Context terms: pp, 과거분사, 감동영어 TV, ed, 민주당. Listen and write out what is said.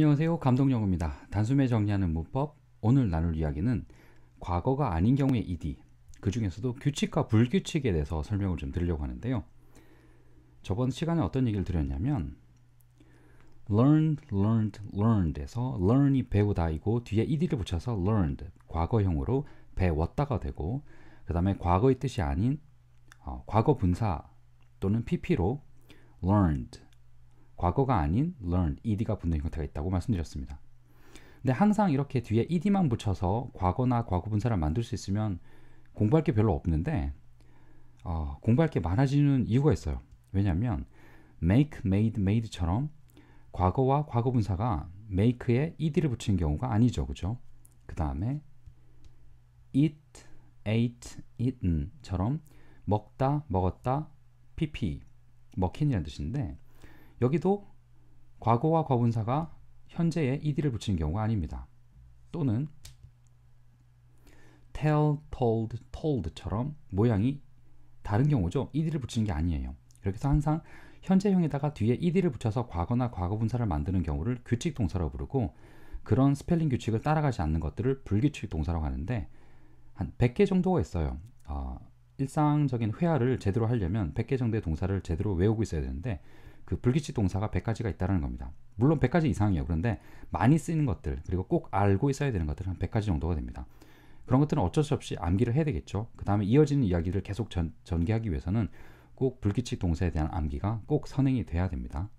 안녕하세요, 감동영어입니다. 단숨에 정리하는 문법, 오늘 나눌 이야기는 과거가 아닌 경우의 ed, 그 중에서도 규칙과 불규칙에 대해서 설명을 좀 드리려고 하는데요. 저번 시간에 어떤 얘기를 드렸냐면 learned 에서 learn이 배우다 이고 뒤에 ed를 붙여서 learned, 과거형으로 배웠다가 되고, 그 다음에 과거의 뜻이 아닌 과거 분사 또는 pp로 learned, 과거가 아닌 learned, ed가 붙는 형태가 있다고 말씀드렸습니다. 근데 항상 이렇게 뒤에 ed만 붙여서 과거나 과거 분사를 만들 수 있으면 공부할 게 별로 없는데 공부할 게 많아지는 이유가 있어요. 왜냐하면 make, made, made처럼 과거와 과거 분사가 make에 ed를 붙인 경우가 아니죠, 그죠? 그 다음에 eat, ate, eaten처럼 먹다, 먹었다, pp, 먹힌이라는 뜻인데 여기도 과거와 과분사가 현재에 ed를 붙인 경우가 아닙니다. 또는 tell, told, told처럼 모양이 다른 경우죠. ed를 붙이는 게 아니에요. 이렇게 해서 항상 현재형에다가 뒤에 ed를 붙여서 과거나 과거분사를 만드는 경우를 규칙 동사라고 부르고, 그런 스펠링 규칙을 따라가지 않는 것들을 불규칙 동사라고 하는데 한 100개 정도가 있어요. 일상적인 회화를 제대로 하려면 100개 정도의 동사를 제대로 외우고 있어야 되는데 그 불규칙 동사가 100가지가 있다는 겁니다. 물론 100가지 이상이에요. 그런데 많이 쓰이는 것들, 그리고 꼭 알고 있어야 되는 것들은 한 100가지 정도가 됩니다. 그런 것들은 어쩔 수 없이 암기를 해야 되겠죠. 그 다음에 이어지는 이야기를 계속 전개하기 위해서는 꼭 불규칙 동사에 대한 암기가 꼭 선행이 돼야 됩니다.